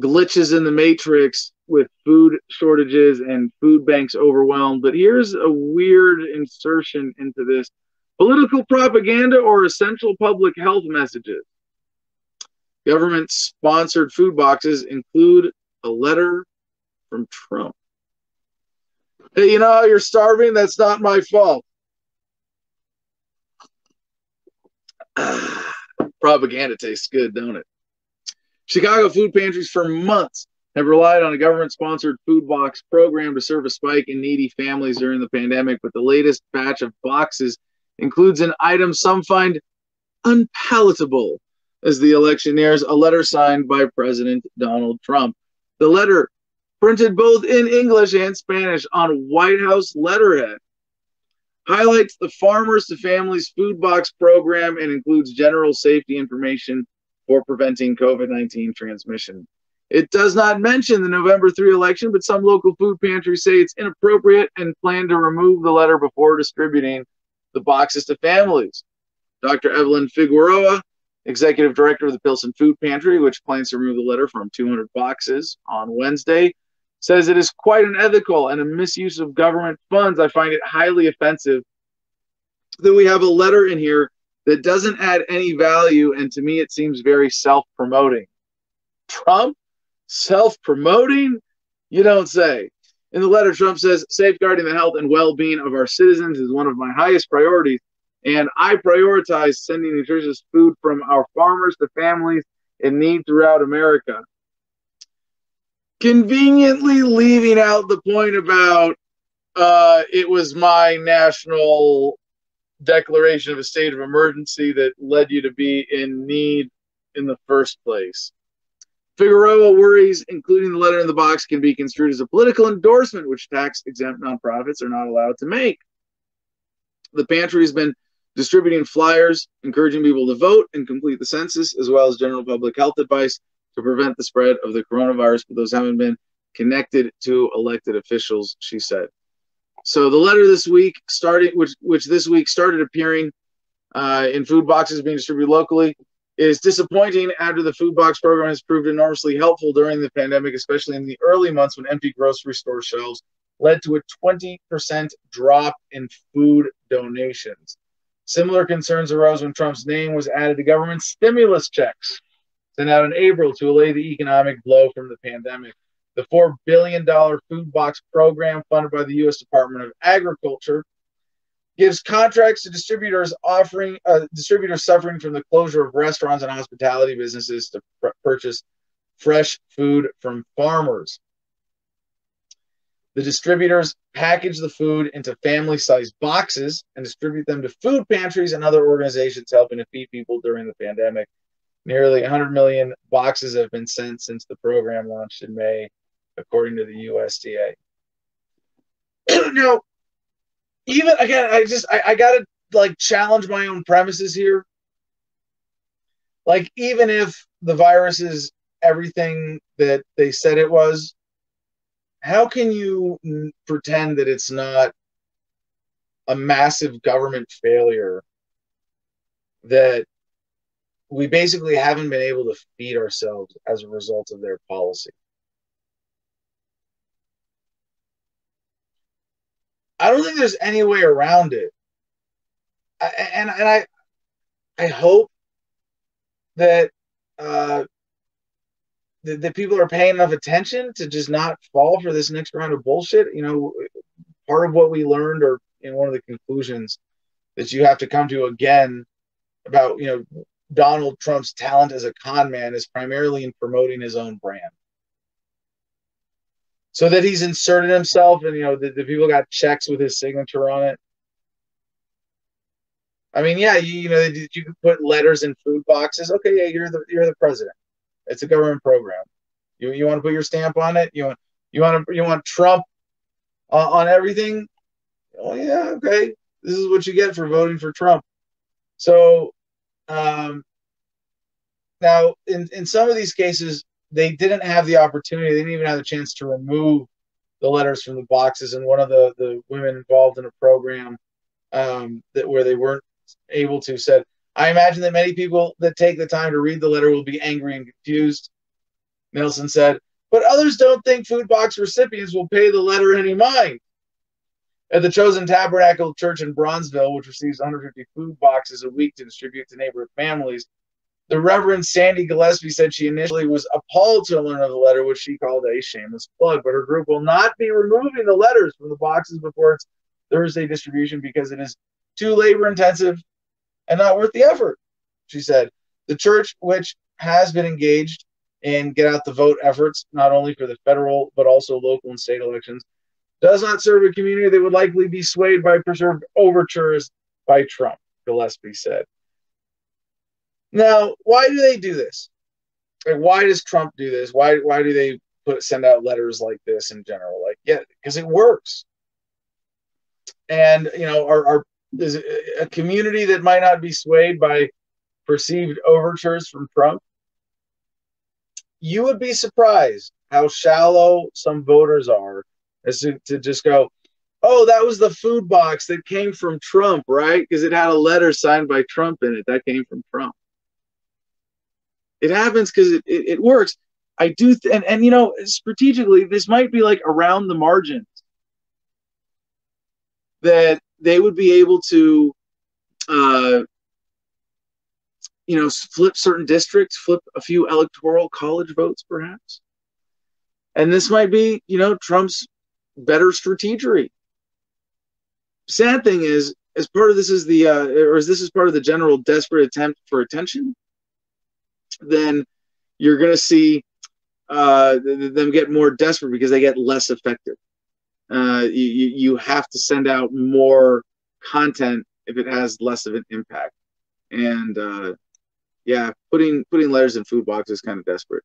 glitches in the matrix with food shortages and food banks overwhelmed. But here's a weird insertion into this: political propaganda or essential public health messages. Government-sponsored food boxes include a letter from Trump. Hey, you know, you're starving. That's not my fault. Propaganda tastes good, don't it? Chicago food pantries for months have relied on a government-sponsored food box program to serve a spike in needy families during the pandemic, but the latest batch of boxes includes an item some find unpalatable as the election nears, a letter signed by President Donald Trump. The letter, printed both in English and Spanish on White House letterhead, highlights the Farmers to Families food box program and includes general safety information for preventing COVID-19 transmission. It does not mention the November 3 election, but some local food pantries say it's inappropriate and plan to remove the letter before distributing the boxes to families. Dr. Evelyn Figueroa, executive director of the Pilsen Food Pantry, which plans to remove the letter from 200 boxes on Wednesday, says it is quite unethical and a misuse of government funds. I find it highly offensive that we have a letter in here that doesn't add any value, and to me it seems very self-promoting. Trump? Self-promoting? You don't say. In the letter, Trump says, safeguarding the health and well-being of our citizens is one of my highest priorities, and I prioritize sending nutritious food from our farmers to families in need throughout America. Conveniently leaving out the point about it was my national declaration of a state of emergency that led you to be in need in the first place. Figueroa worries including the letter in the box can be construed as a political endorsement, which tax-exempt nonprofits are not allowed to make. The pantry has been distributing flyers, encouraging people to vote and complete the census, as well as general public health advice to prevent the spread of the coronavirus, but those haven't been connected to elected officials, she said. So the letter this week started, which this week started appearing in food boxes being distributed locally, is disappointing after the food box program has proved enormously helpful during the pandemic, especially in the early months when empty grocery store shelves led to a 20% drop in food donations. Similar concerns arose when Trump's name was added to government stimulus checks sent out in April to allay the economic blow from the pandemic. The $4 billion food box program funded by the U.S. Department of Agriculture gives contracts to distributors suffering from the closure of restaurants and hospitality businesses to purchase fresh food from farmers. The distributors package the food into family-sized boxes and distribute them to food pantries and other organizations helping to feed people during the pandemic. Nearly 100 million boxes have been sent since the program launched in May, according to the USDA. Now, even again, I gotta like challenge my own premises here. Like, even if the virus is everything that they said it was, how can you pretend that it's not a massive government failure that we basically haven't been able to feed ourselves as a result of their policy? I don't think there's any way around it. I hope that that people are paying enough attention to just not fall for this next round of bullshit. You know, part of what we learned, or in one of the conclusions that you have to come to again about, you know, Donald Trump's talent as a con man is primarily in promoting his own brand. So that he's inserted himself and, you know, the people got checks with his signature on it. I mean, yeah, you know, you can put letters in food boxes. Okay, yeah, you're the president. It's a government program. You want to put your stamp on it? You want Trump on everything? Oh yeah, okay. This is what you get for voting for Trump. So now in some of these cases, they didn't have the opportunity. They didn't even have the chance to remove the letters from the boxes. And one of the women involved in a program where they weren't able to said, I imagine that many people that take the time to read the letter will be angry and confused. Nielsen said, but others don't think food box recipients will pay the letter any mind. At the Chosen Tabernacle Church in Bronzeville, which receives 150 food boxes a week to distribute to neighborhood families, the Reverend Sandy Gillespie said she initially was appalled to learn of the letter, which she called a shameless plug, but her group will not be removing the letters from the boxes before its Thursday distribution because it is too labor-intensive and not worth the effort, she said. The church, which has been engaged in get-out-the-vote efforts, not only for the federal but also local and state elections, does not serve a community that would likely be swayed by preserved overtures by Trump, Gillespie said. Now, why do they do this? Like, why does Trump do this? Why do they send out letters like this in general? Like, yeah, because it works. And, you know, is a community that might not be swayed by perceived overtures from Trump, you would be surprised how shallow some voters are as to just go, oh, that was the food box that came from Trump, right? Because it had a letter signed by Trump in it. That came from Trump. It happens because it works. I do, and you know, strategically, this might be like around the margins that they would be able to, you know, flip certain districts, flip a few electoral college votes, perhaps. And this might be, you know, Trump's better strategery. Sad thing is, as part of this is the, or as this is part of the general desperate attempt for attention, then you're going to see them get more desperate because they get less effective. You have to send out more content if it has less of an impact. And yeah, putting letters in food boxes is kind of desperate.